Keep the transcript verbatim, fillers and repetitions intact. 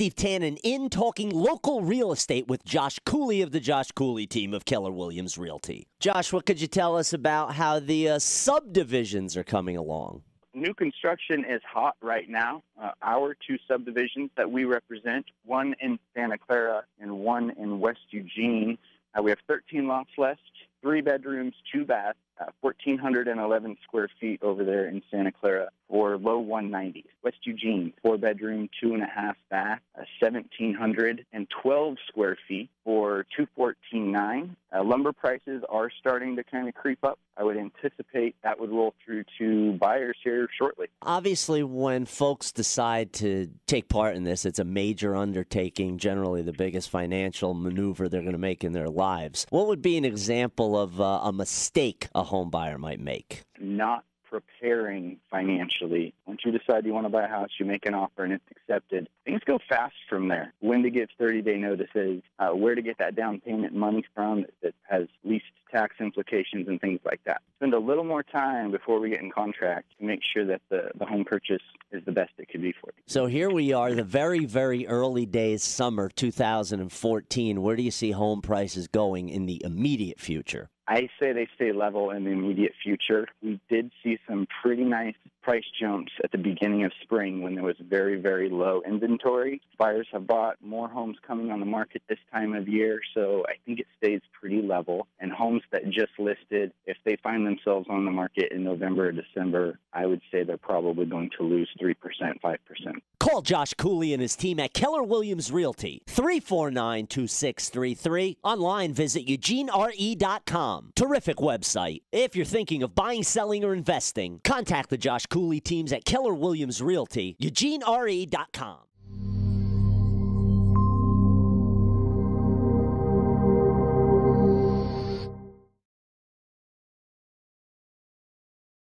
Steve Tannen in talking local real estate with Josh Cooley of the Josh Cooley team of Keller Williams Realty. Josh, what could you tell us about how the uh, subdivisions are coming along? New construction is hot right now. Uh, our two subdivisions that we represent, one in Santa Clara and one in West Eugene, uh, we have thirteen lots left, three bedrooms, two baths, uh, one thousand four hundred eleven square feet over there in Santa Clara for low one ninety. West Eugene, four bedroom, two and a half bath, uh, one thousand seven hundred twelve square feet for two fourteen nine. Uh, lumber prices are starting to kind of creep up. I would anticipate that would roll through to buyers here shortly. Obviously, when folks decide to take part in this, it's a major undertaking, generally the biggest financial maneuver they're going to make in their lives. What would be an example of uh, a mistake a home buyer might make? Not preparing financially. Once you decide you want to buy a house, you make an offer and it's accepted. Things go fast from there. When to give thirty day notices, uh, where to get that down payment money from that has least tax implications and things like that. Spend a little more time before we get in contract to make sure that the, the home purchase is the best it could be for you. So here we are, the very, very early days, summer two thousand fourteen. Where do you see home prices going in the immediate future? I say they stay level in the immediate future. We did see some pretty nice price jumps at the beginning of spring when there was very, very low inventory. Buyers have bought more homes coming on the market this time of year, so I think it stays pretty level. And homes that just listed, if they find themselves on the market in November or December, I would say they're probably going to lose three percent, five percent. Call Josh Cooley and his team at Keller Williams Realty, three four nine, two six three three. Online, visit Eugene R E dot com. Terrific website. If you're thinking of buying, selling, or investing, contact the Josh Cooley teams at Keller Williams Realty, Eugene R E dot com.